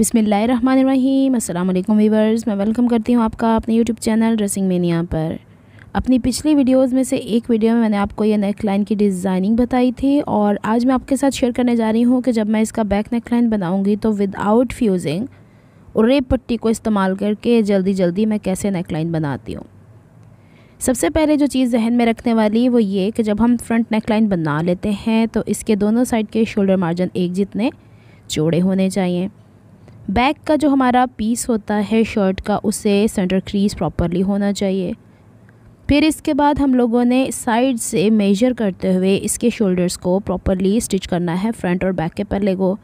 बिस्मिल्लाहिर्रहमानिर्रहीम। अस्सलाम वालेकुम व्यूअर्स, मैं वेलकम करती हूँ आपका अपने यूट्यूब चैनल ड्रेसिंग मेनिया पर। अपनी पिछली वीडियोस में से एक वीडियो में मैंने आपको ये नेक लाइन की डिज़ाइनिंग बताई थी और आज मैं आपके साथ शेयर करने जा रही हूँ कि जब मैं इसका बैक नेक लाइन बनाऊँगी तो विदाउट फ्यूजिंग और रेब पट्टी को इस्तेमाल करके जल्दी मैं कैसे नेक लाइन बनाती हूँ। सबसे पहले जो चीज़ जहन में रखने वाली वो ये कि जब हम फ्रंट नेक लाइन बना लेते हैं तो इसके दोनों साइड के शोल्डर मार्जिन एक जितने चौड़े होने चाहिए। बैक का जो हमारा पीस होता है शर्ट का, उसे सेंटर क्रीज प्रॉपरली होना चाहिए। फिर इसके बाद हम लोगों ने साइड से मेजर करते हुए इसके शोल्डर्स को प्रॉपरली स्टिच करना है, फ्रंट और बैक के पल्ले को।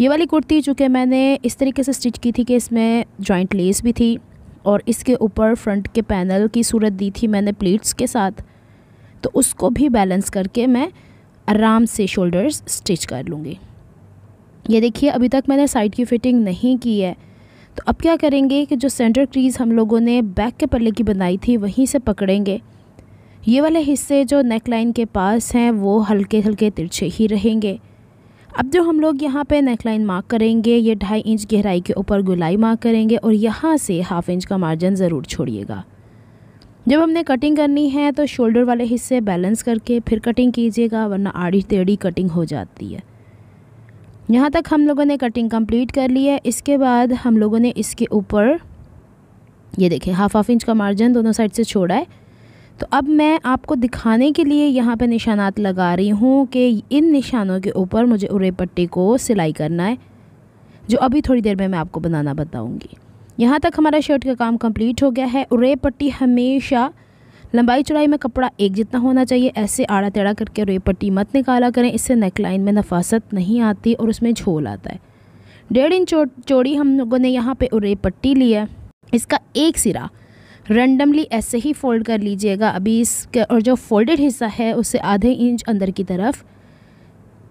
ये वाली कुर्ती चूँकि मैंने इस तरीके से स्टिच की थी कि इसमें जॉइंट लेस भी थी और इसके ऊपर फ्रंट के पैनल की सूरत दी थी मैंने प्लीट्स के साथ, तो उसको भी बैलेंस करके मैं आराम से शोल्डर्स स्टिच कर लूँगी। ये देखिए, अभी तक मैंने साइड की फिटिंग नहीं की है। तो अब क्या करेंगे कि जो सेंटर क्रीज हम लोगों ने बैक के पल्ले की बनाई थी वहीं से पकड़ेंगे। ये वाले हिस्से जो नेक लाइन के पास हैं वो हल्के तिरछे ही रहेंगे। अब जो हम लोग यहाँ पे नेक लाइन मार्क करेंगे, ये 2.5 इंच गहराई के ऊपर गोलाई मार्क करेंगे और यहाँ से 1/2 इंच का मार्जिन ज़रूर छोड़िएगा। जब हमने कटिंग करनी है तो शोल्डर वाले हिस्से बैलेंस करके फिर कटिंग कीजिएगा, वरना आड़ी टेढ़ी कटिंग हो जाती है। यहाँ तक हम लोगों ने कटिंग कंप्लीट कर ली है। इसके बाद हम लोगों ने इसके ऊपर ये देखें 1/2 इंच का मार्जिन दोनों साइड से छोड़ा है। तो अब मैं आपको दिखाने के लिए यहाँ पे निशानात लगा रही हूँ कि इन निशानों के ऊपर मुझे उरे पट्टी को सिलाई करना है, जो अभी थोड़ी देर में मैं आपको बनाना बताऊँगी। यहाँ तक हमारा शर्ट का काम कंप्लीट हो गया है। उरे पट्टी हमेशा लंबाई चौड़ाई में कपड़ा एक जितना होना चाहिए, ऐसे आड़ा टेढ़ा करके रेब पट्टी मत निकाला करें, इससे नेक लाइन में नफासत नहीं आती और उसमें झोल आता है। 1.5 इंच चौड़ी हम लोगों ने यहाँ पे रेब पट्टी ली है। इसका एक सिरा रैंडमली ऐसे ही फ़ोल्ड कर लीजिएगा अभी इसके, और जो फोल्डेड हिस्सा है उसे 0.5 इंच अंदर की तरफ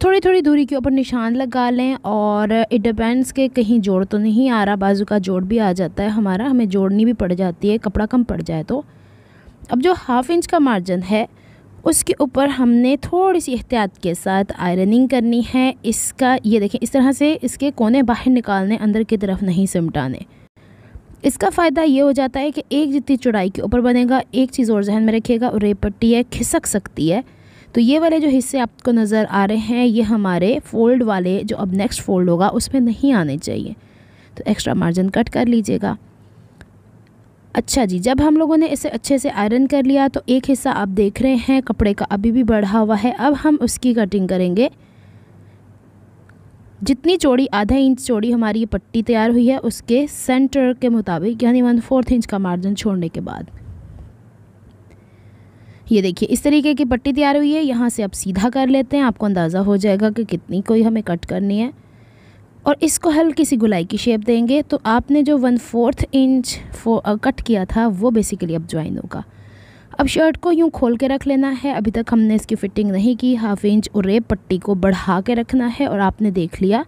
थोड़ी दूरी के ऊपर निशान लगा लें। और इट डिपेंड्स के कहीं जोड़ तो नहीं आ रहा, बाजू का जोड़ भी आ जाता है हमारा, हमें जोड़नी भी पड़ जाती है कपड़ा कम पड़ जाए तो। अब जो 1/2 इंच का मार्जिन है उसके ऊपर हमने थोड़ी सी एहतियात के साथ आयरनिंग करनी है। इसका ये देखें, इस तरह से इसके कोने बाहर निकालने, अंदर की तरफ नहीं सिमटाने। इसका फ़ायदा ये हो जाता है कि एक जितनी चौड़ाई के ऊपर बनेगा। एक चीज़ और जहन में रखिएगा, और रेब पट्टी है खिसक सकती है, तो ये वाले जो हिस्से आपको नज़र आ रहे हैं ये हमारे फ़ोल्ड वाले, जो अब नेक्स्ट फोल्ड होगा उसमें नहीं आने चाहिए, तो एक्स्ट्रा मार्जिन कट कर लीजिएगा। अच्छा जी, जब हम लोगों ने इसे अच्छे से आयरन कर लिया तो एक हिस्सा आप देख रहे हैं कपड़े का अभी भी बढ़ा हुआ है। अब हम उसकी कटिंग करेंगे। जितनी चौड़ी 0.5 इंच चौड़ी हमारी ये पट्टी तैयार हुई है उसके सेंटर के मुताबिक, यानी 1/4 इंच का मार्जिन छोड़ने के बाद, ये देखिए इस तरीके की पट्टी तैयार हुई है। यहाँ से आप सीधा कर लेते हैं, आपको अंदाज़ा हो जाएगा कि कितनी कोई हमें कट करनी है। और इसको हल्की सी गुलाई की शेप देंगे। तो आपने जो 1/4 इंच कट किया था वो बेसिकली अब ज्वाइन होगा। अब शर्ट को यूँ खोल के रख लेना है, अभी तक हमने इसकी फ़िटिंग नहीं की। 1/2 इंच और रेब पट्टी को बढ़ा के रखना है। और आपने देख लिया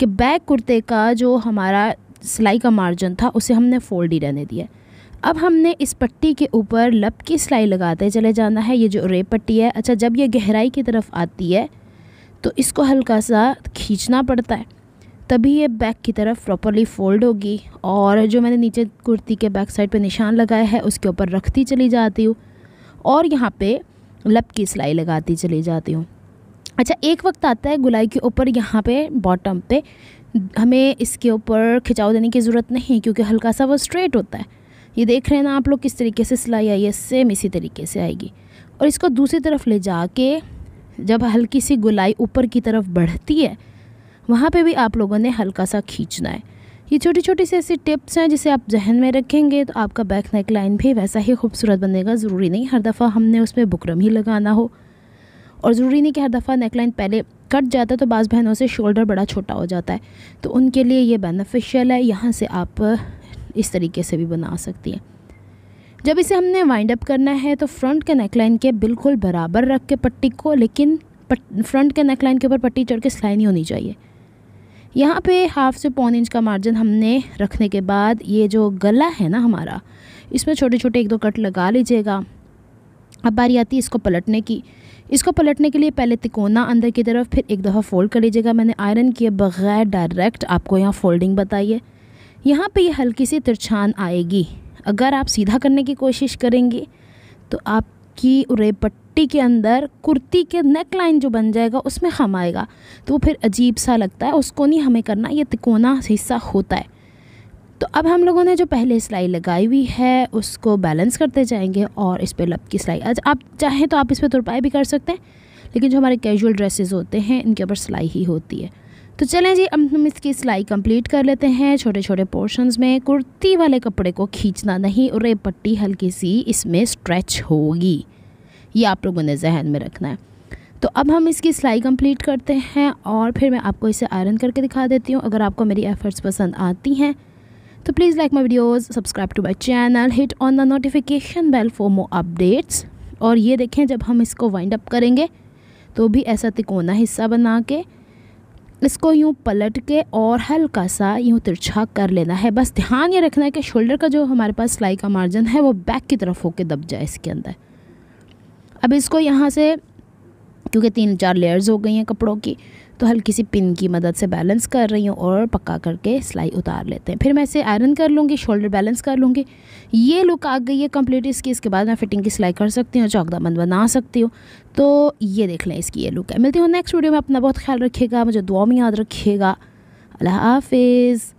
कि बैक कुर्ते का जो हमारा सिलाई का मार्जिन था उसे हमने फोल्ड ही रहने दिया। अब हमने इस पट्टी के ऊपर लब की सिलाई लगाते चले जाना है। ये जो रेब पट्टी है, अच्छा जब ये गहराई की तरफ आती है तो इसको हल्का सा खींचना पड़ता है, तभी ये बैक की तरफ प्रॉपरली फ़ोल्ड होगी। और जो मैंने नीचे कुर्ती के बैक साइड पे निशान लगाया है उसके ऊपर रखती चली जाती हूँ और यहाँ पे लब की सिलाई लगाती चली जाती हूँ। अच्छा, एक वक्त आता है गुलाई के ऊपर, यहाँ पे बॉटम पे हमें इसके ऊपर खिंचाव देने की ज़रूरत नहीं, क्योंकि हल्का सा वो स्ट्रेट होता है। ये देख रहे हैं ना आप लोग किस तरीके से सिलाई आई है, सेम इसी तरीके से आएगी। और इसको दूसरी तरफ ले जा के जब हल्की सी गुलाई ऊपर की तरफ बढ़ती है वहाँ पे भी आप लोगों ने हल्का सा खींचना है। ये छोटी सी ऐसी टिप्स हैं जिसे आप जहन में रखेंगे तो आपका बैक नेक लाइन भी वैसा ही खूबसूरत बनेगा। ज़रूरी नहीं हर दफ़ा हमने उसमें बुकरम ही लगाना हो, और ज़रूरी नहीं कि हर दफ़ा नेक लाइन पहले कट जाता है तो बाज़ बहनों से शोल्डर बड़ा छोटा हो जाता है, तो उनके लिए ये बेनिफिशियल है। यहाँ से आप इस तरीके से भी बना सकती हैं। जब इसे हमने वाइंड अप करना है तो फ्रंट के नेक लाइन के बिल्कुल बराबर रख के पट्टी को, लेकिन फ्रंट के नेक लाइन के ऊपर पट्टी चढ़ के सिलाई नहीं होनी चाहिए। यहाँ पे 1/2 से 1.25 इंच का मार्जिन हमने रखने के बाद ये जो गला है ना हमारा, इसमें छोटे 1-2 कट लगा लीजिएगा। अब बारी आती है इसको पलटने की। इसको पलटने के लिए पहले तिकोना अंदर की तरफ फिर एक दफ़ा फ़ोल्ड कर लीजिएगा। मैंने आयरन किए बगैर डायरेक्ट आपको यहाँ फोल्डिंग बताइए। यहाँ पे ये हल्की सी तिरछान आएगी। अगर आप सीधा करने की कोशिश करेंगे तो आपकी उरेब पट्टी के अंदर कुर्ती के नेक लाइन जो बन जाएगा उसमें खम आएगा, तो वो फिर अजीब सा लगता है, उसको नहीं हमें करना। ये तिकोना हिस्सा होता है। तो अब हम लोगों ने जो पहले सिलाई लगाई हुई है उसको बैलेंस करते जाएंगे और इस पर लब की सिलाई, आप चाहें तो आप इस पर तुरपाई भी कर सकते हैं, लेकिन जो हमारे कैजुअल ड्रेसेस होते हैं इनके ऊपर सिलाई ही होती है। तो चलें जी, अब हम इसकी सिलाई कंप्लीट कर लेते हैं छोटे छोटे पोर्शंस में। कुर्ती वाले कपड़े को खींचना नहीं, और ये पट्टी हल्की सी इसमें स्ट्रेच होगी, ये आप लोगों ने जहन में रखना है। तो अब हम इसकी सिलाई कंप्लीट करते हैं और फिर मैं आपको इसे आयरन करके दिखा देती हूँ। अगर आपको मेरी एफर्ट्स पसंद आती हैं तो please like my videos, subscribe to my channel, hit on the notification bell for more updates. और ये देखें, जब हम इसको वाइंड अप करेंगे तो भी ऐसा तिकोना हिस्सा बना के इसको यूँ पलट के और हल्का सा यूँ तिरछा कर लेना है। बस ध्यान ये रखना है कि शोल्डर का जो हमारे पास सिलाई का मार्जिन है वो बैक की तरफ होके दब जाए इसके अंदर। अब इसको यहाँ से, क्योंकि 3-4 लेयर्स हो गई हैं कपड़ों की, तो हल्की सी पिन की मदद से बैलेंस कर रही हूँ और पक्का करके सिलाई उतार लेते हैं। फिर मैं इसे आयरन कर लूँगी, शोल्डर बैलेंस कर लूँगी। ये लुक आ गई है कंप्लीट इसकी। इसके बाद मैं फिटिंग की सिलाई कर सकती हूँ, चौकदामंद बना सकती हूँ। तो ये देख लें, इसकी ये लुक है। मिलती हूँ नेक्स्ट वीडियो में। अपना बहुत ख्याल रखिएगा, मुझे दुआ में याद रखिएगा। अल्लाह हाफिज़।